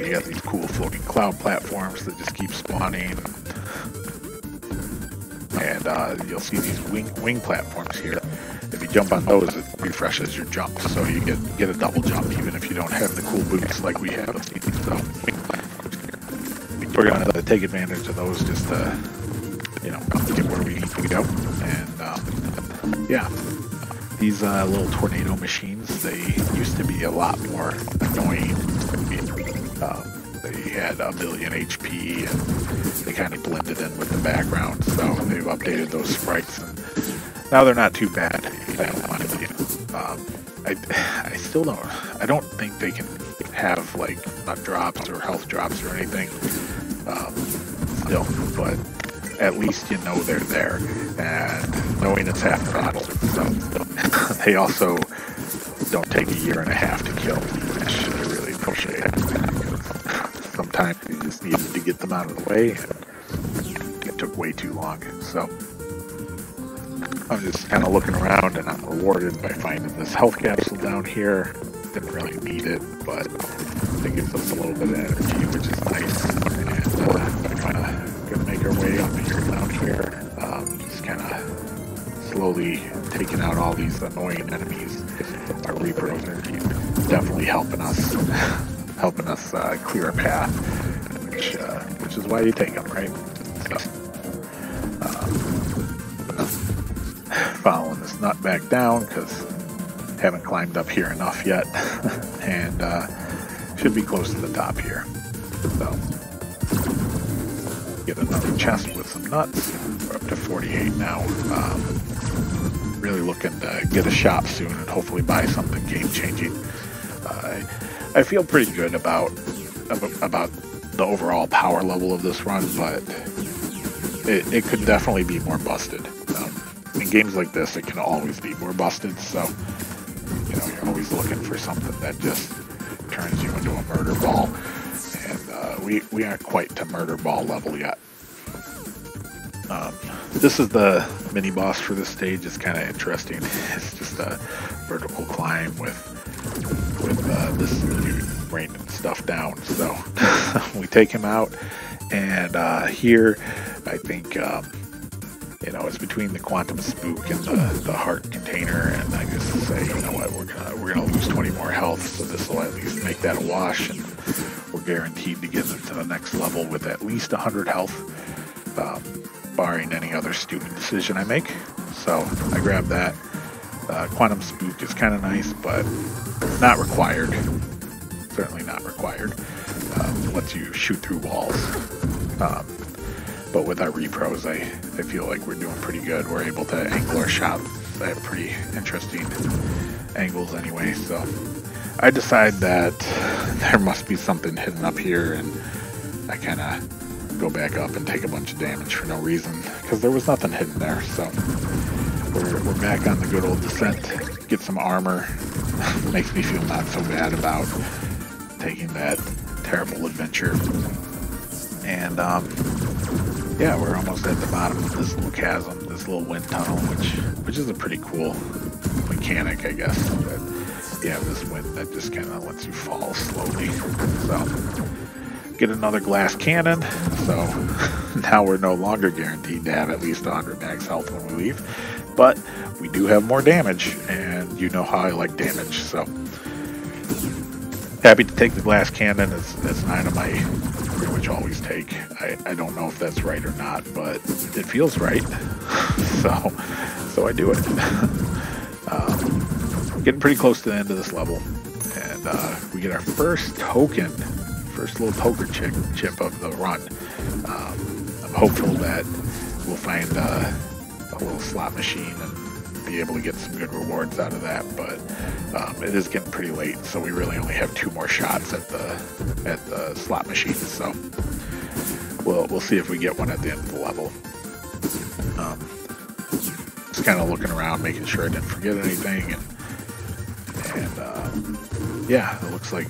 you got these cool floating cloud platforms that just keep spawning. And you'll see these wing platforms here. If you jump on those, it refreshes your jump, so you get a double jump even if you don't have the cool boots like we have. So we're going to take advantage of those just to, get where we need to go. And yeah, these little tornado machines, they used to be a lot more annoying. They had 1 million HP, and they kind of blended in with the background, so they've updated those sprites. And now they're not too bad. I still don't. I don't think they can have like nut drops or health drops or anything. Still, but at least you know they're there, and knowing it's half throttle. So they also don't take 1.5 years to kill, which I really appreciate. Sometimes you just needed to get them out of the way, and it took way too long. So I'm just kind of looking around, and I'm rewarded by finding this health capsule down here. Didn't really need it, but it gives us a little bit of energy, which is nice. And we're gonna make our way up here down here, just kind of slowly taking out all these annoying enemies. Our Reaper energy definitely helping us. Helping us clear a path, which is why you take them, right? So, following this nut back down because haven't climbed up here enough yet, and should be close to the top here. So get another chest with some nuts. We're up to 48 now. Really looking to get a shop soon and hopefully buy something game-changing. I feel pretty good about the overall power level of this run, but it could definitely be more busted. In games like this, it can always be more busted, so you're always looking for something that just turns you into a murder ball, and we aren't quite to murder ball level yet. This is the mini boss for this stage. It's kind of interesting. It's just a vertical climb with this dude raining stuff down, so we take him out, and here I think it's between the Quantum Spook and the heart container, and I just say, what, we're gonna lose 20 more health, so this will at least make that a wash, and we're guaranteed to get to the next level with at least 100 health, barring any other stupid decision I make. So I grab that. Quantum Spook is kind of nice, but not required. Certainly not required. Lets you shoot through walls. But with our repros, I feel like we're doing pretty good. We're able to angle our shots at pretty interesting angles anyway. So I decide that there must be something hidden up here, and I kind of go back up and take a bunch of damage for no reason, because there was nothing hidden there. So we're back on the good old descent. Get some armor. Makes me feel not so bad about taking that terrible adventure. And yeah, we're almost at the bottom of this little chasm, this little wind tunnel, which is a pretty cool mechanic, I guess. But yeah, this wind that just kind of lets you fall slowly. So get another glass cannon. So now we're no longer guaranteed to have at least 100 max health when we leave. But we do have more damage, and you know how I like damage, so happy to take the glass cannon. That's an item I pretty much always take. I don't know if that's right or not, but it feels right, so I do it. Getting pretty close to the end of this level, and we get our first little poker chip of the run. I'm hopeful that we'll find a little slot machine and be able to get some good rewards out of that, but it is getting pretty late, so we really only have 2 more shots at the slot machine, so we'll see if we get one at the end of the level. Just kind of looking around, making sure I didn't forget anything, and yeah, it looks like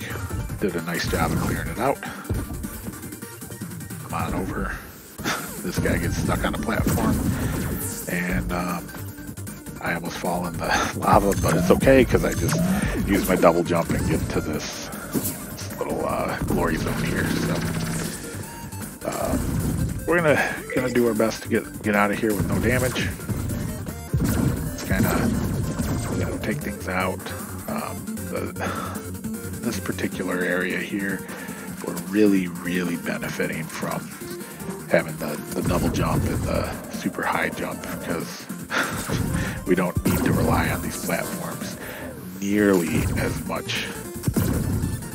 I did a nice job of clearing it out. Come on over. This guy gets stuck on a platform, and I almost fall in the lava, but it's okay because I just use my double jump and get to this little glory zone here. So we're gonna do our best to get out of here with no damage. Just kind of, you know, take things out. This particular area here, we're really benefiting from having the double jump and the super high jump, because we don't need to rely on these platforms nearly as much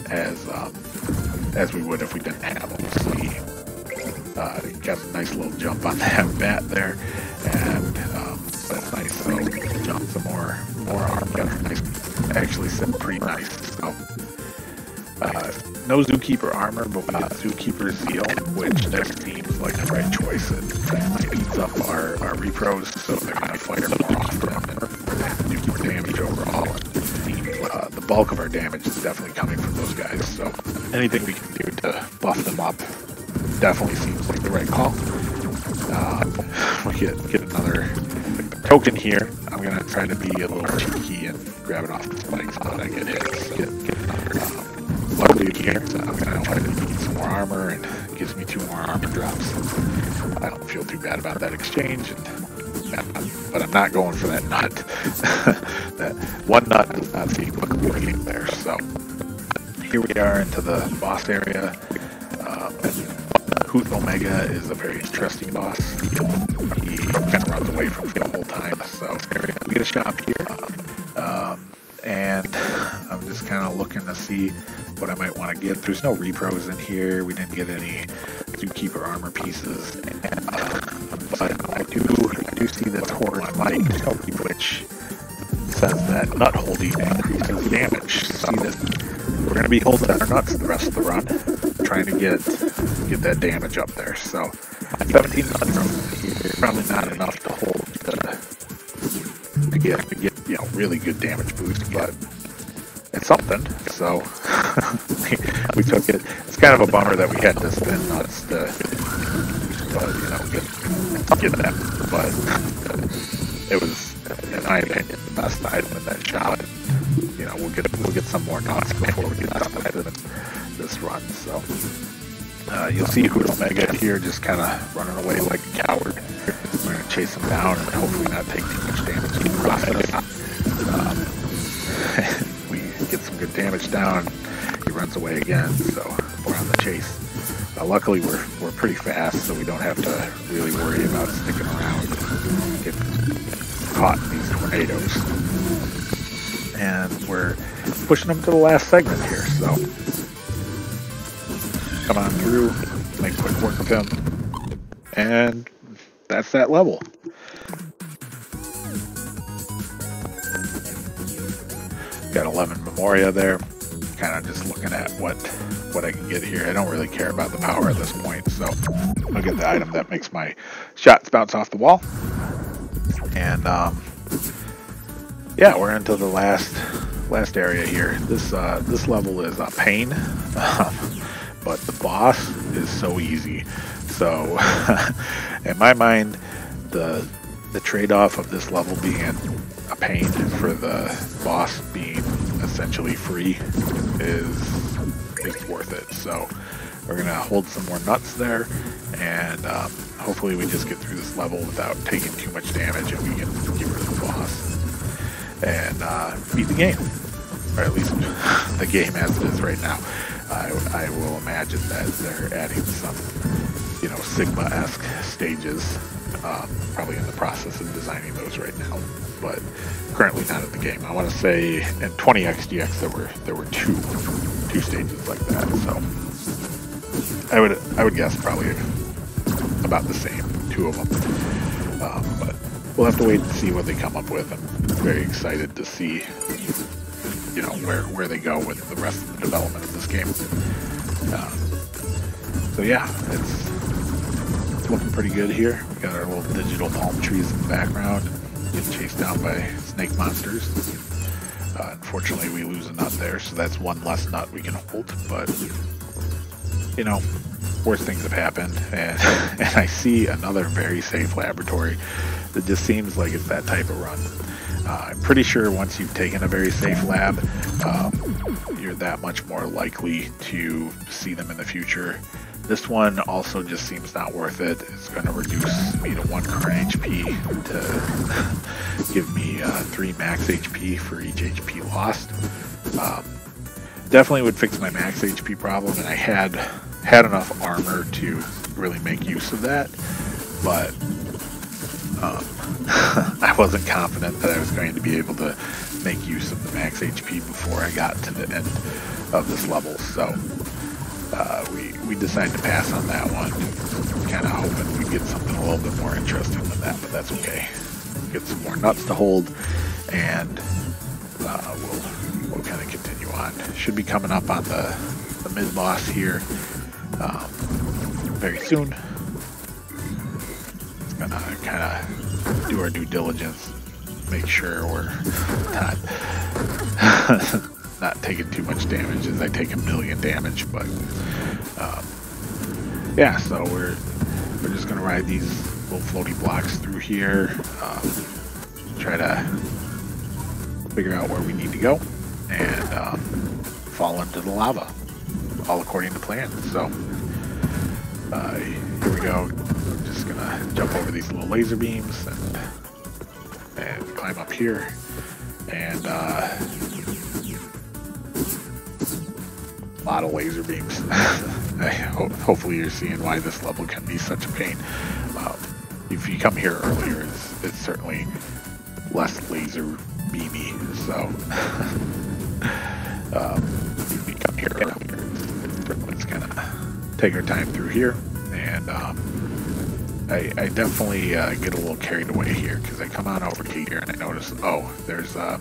as we would if we didn't have them. So we got a nice little jump on that bat there, and that's nice. So jump some more arm. Got a nice, actually said pretty nice. So no Zookeeper armor, but we got Zookeeper Zeal, which just seems like the right choice. It eats up our repros, so they're going to fire more often and Zookeeper damage overall. The bulk of our damage is definitely coming from those guys, so anything we can do to buff them up definitely seems like the right call. We get another token here. I'm going to try to be a little cheeky and grab it off the spikes so that I get hits. Get another dude here, so I'm gonna try to get some more armor, and it gives me 2 more armor drops. I don't feel too bad about that exchange, but I'm not going for that nut. That one nut does not seem like we're getting there. So here we are into the boss area. Hoot Omega is a very interesting boss. He kind of runs away from me the whole time, so we get a shop here. And I'm just kind of looking to see what I might want to get. There's no repros in here. We didn't get any Zookeeper armor pieces. And, but I do see this horn on my mic, which says that nut holding increases damage. So we're going to be holding our nuts the rest of the run, trying to get that damage up there. So 17 nuts from here, probably not enough to hold to get you know, really good damage boost, but it's something. So we took it. It's kind of a bummer that we had to spend nuts to, you know, get that. But it was, in my opinion, the best item in that shop. And, you know, we'll get some more nuts before we get outside of this run. So you'll see Hoot Omega here just kind of running away like a coward. We're gonna chase him down and hopefully not take too much damage in the process. We get some good damage down. He runs away again, so we're on the chase. Luckily, we're pretty fast, so we don't have to really worry about sticking around and getting caught in these tornadoes. And we're pushing them to the last segment here, so come on through, make quick work of him, and that's that level. Got 11 Memoria there. Kind of just looking at what I can get here. I don't really care about the power at this point, so I'll get the item that makes my shots bounce off the wall. And yeah, we're into the last area here. This level is a pain, but the boss is so easy. So in my mind, the trade-off of this level being a pain for the boss being essentially free is worth it. So we're gonna hold some more nuts there, and hopefully we just get through this level without taking too much damage, and we can get rid of the boss and beat the game, or at least the game as it is right now. I will imagine that they're adding some, you know, Sigma-esque stages, probably in the process of designing those right now, but currently not in the game. I want to say in 20XDX there were two stages like that, so I would guess probably about the same, 2 of them. But we'll have to wait and see what they come up with. I'm very excited to see, you know, where they go with the rest of the development of this game. So yeah, it's looking pretty good here. We got our little digital palm trees in the background, getting chased down by snake monsters. Unfortunately, we lose a nut there, so that's one less nut we can hold, but, you know, worse things have happened. And I see another very safe laboratory that just seems like it's that type of run. I'm pretty sure once you've taken a very safe lab, you're that much more likely to see them in the future. This one also just seems not worth it. It's going to reduce me to 1 current HP to give me 3 max HP for each HP lost. Definitely would fix my max HP problem, and I had enough armor to really make use of that, but I wasn't confident that I was going to be able to make use of the max HP before I got to the end of this level, so we decided to pass on that one. Kind of hoping we'd get something a little bit more interesting than that, but that's okay. Get some more nuts to hold, and we'll kind of continue on. Should be coming up on the mid-boss here very soon. Gonna kind of do our due diligence, make sure we're not taking too much damage, as I take 1 million damage, but yeah, so we're just gonna ride these little floaty blocks through here, try to figure out where we need to go, and fall into the lava, all according to plan. So here we go. Just gonna jump over these little laser beams and climb up here, and a lot of laser beams. Hopefully you're seeing why this level can be such a pain. If you come here earlier, it's certainly less laser beamy, so if you come here earlier, it's gonna take our time through here, and I definitely get a little carried away here, because I come on over here and I notice, oh, there's a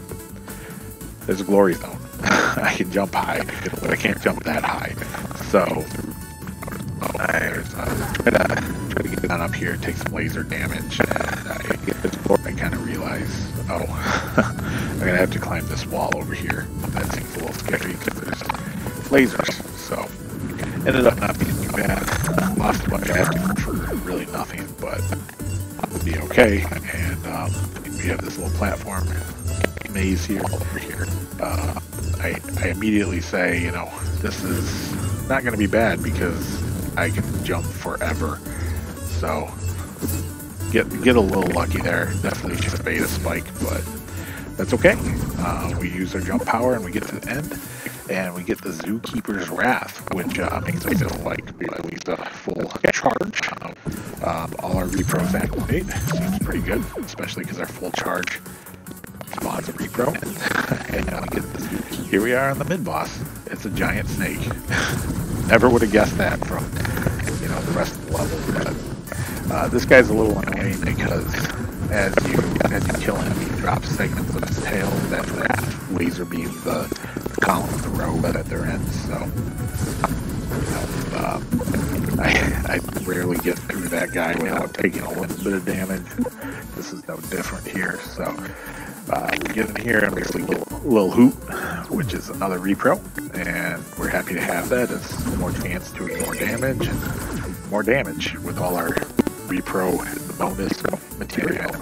glory zone. I can jump high, but I can't jump that high. So I try to get down up here, take some laser damage. I kind of realize, oh, I'm gonna have to climb this wall over here. That seems a little scary because there's lasers. So ended up not being too bad. Lost a bunch of effort for really nothing, but it'll be okay. And we have this little platform maze here, all over here. I immediately say, you know, this is not going to be bad because I can jump forever. So get a little lucky there. Definitely should have made a spike, but that's okay. We use our jump power and we get to the end. And we get the Zookeeper's Wrath, which makes us feel like at least a full charge. All our repros activate. Seems pretty good, especially because our full charge spawns a repro. And now we get this. Here we are on the mid-boss. It's a giant snake. Never would have guessed that from, you know, the rest of the level. But this guy's a little annoying because as you kill him, he drops segments of his tail that laser beam the column of the row at their end. So, I rarely get through that guy without taking a little bit of damage. This is no different here. So, we get in here and we get a little hoot, which is another repro, and we're happy to have that. It's more chance to ignore damage and more damage with all our repro bonus materials.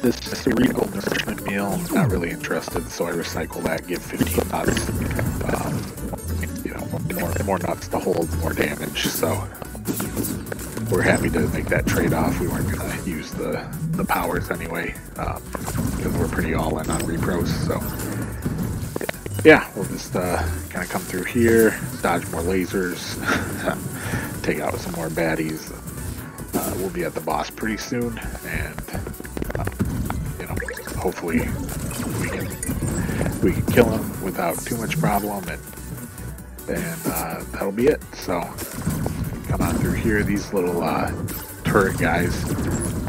This is a cerebral nourishment meal, not really interested, so I recycle that, give 15 nuts, you know, more nuts to hold, more damage, so we're happy to make that trade-off. We weren't going to use the powers anyway, because we're pretty all-in on repros, so yeah, we'll just kind of come through here, dodge more lasers, take out some more baddies. We'll be at the boss pretty soon, and you know, hopefully we can kill him without too much problem, and that'll be it. So come on through here. These little turret guys,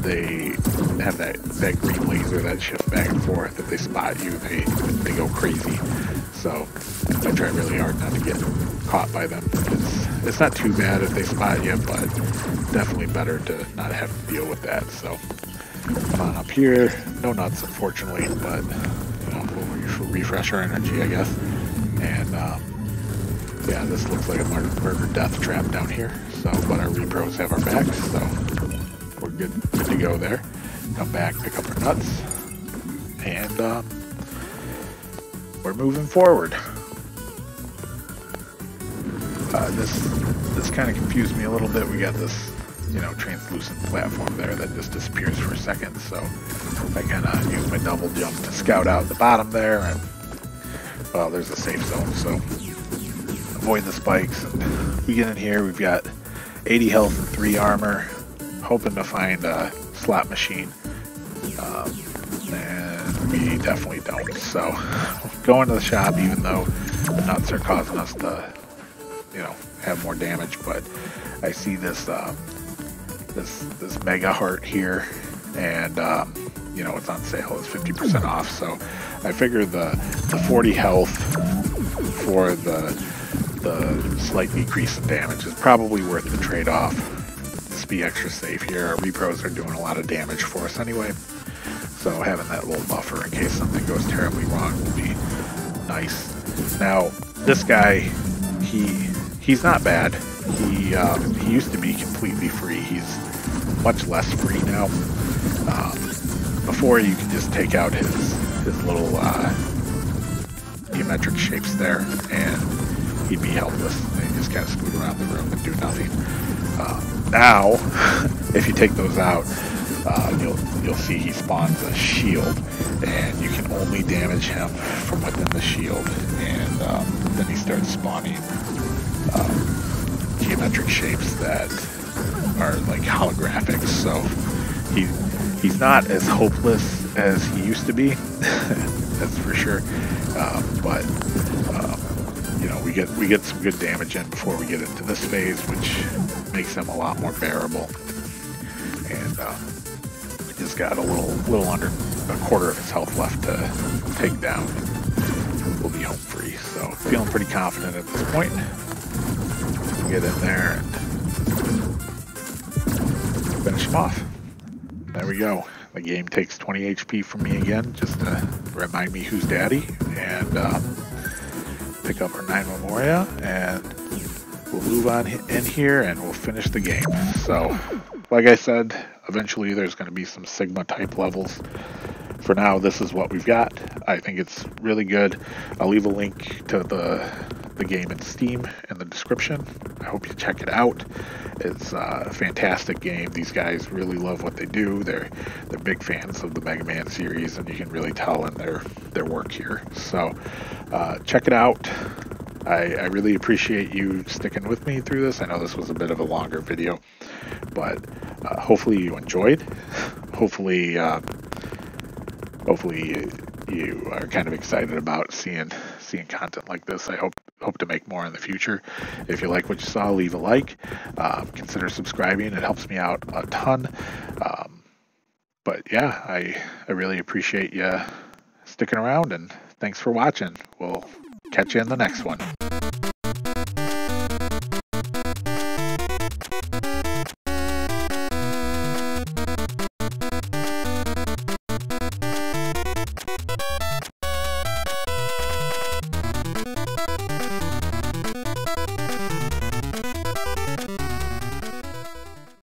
they have that green laser that shifts back and forth. If they spot you, they go crazy. so I try really hard not to get caught by them. It's not too bad if they spot you, but definitely better to not have to deal with that. So come on up here. No nuts, unfortunately, but you know, we'll refresh our energy, I guess. And yeah, this looks like a murder death trap down here. So, but our repros have our backs, so we're good to go there. Come back, pick up our nuts, and we're moving forward. This kind of confused me a little bit. We got this, you know, translucent platform there that just disappears for a second. So I kind of use my double jump to scout out the bottom there, and well, there's a safe zone, so avoid the spikes. And we get in here, we've got 80 health and 3 armor, hoping to find a slot machine, and we definitely don't. So going to the shop, even though the nuts are causing us to, you know, have more damage. But I see this this mega heart here, and you know, it's on sale, it's 50% off. So I figure the 40 health for the slight decrease in damage is probably worth the trade-off. Just be extra safe here. Our repros are doing a lot of damage for us anyway, so having that little buffer in case something goes terribly wrong will be nice. Now this guy, he's not bad. He used to be completely free. He's much less free now. Before, you could just take out his little geometric shapes there, and he'd be helpless. They just kind of scoot around the room and do nothing. Now, if you take those out, you'll see he spawns a shield, and you can only damage him from within the shield. And then he starts spawning geometric shapes that are like holographic. So he's not as hopeless as he used to be. That's for sure. You know, we get some good damage in before we get into this phase, which makes them a lot more bearable. And we just got a little under a quarter of his health left to take down. We'll be home free, so feeling pretty confident at this point. Get in there and finish him off. There we go. The game takes 20 HP from me again, just to remind me who's daddy. And pick up our 9 Memoria, and we'll move on in here and we'll finish the game. So, like I said, eventually there's going to be some Sigma type levels. For now, this is what we've got. I think it's really good. I'll leave a link to the game in Steam in the description. I hope you check it out. It's a fantastic game. These guys really love what they do. They're big fans of the Mega Man series, and you can really tell in their work here. So check it out. I really appreciate you sticking with me through this. I know this was a bit of a longer video, but hopefully you enjoyed. Hopefully you are kind of excited about seeing content like this. I hope to make more in the future. If you like what you saw, leave a like. Consider subscribing. It helps me out a ton. But yeah, I really appreciate you sticking around, and thanks for watching. We'll catch you in the next one.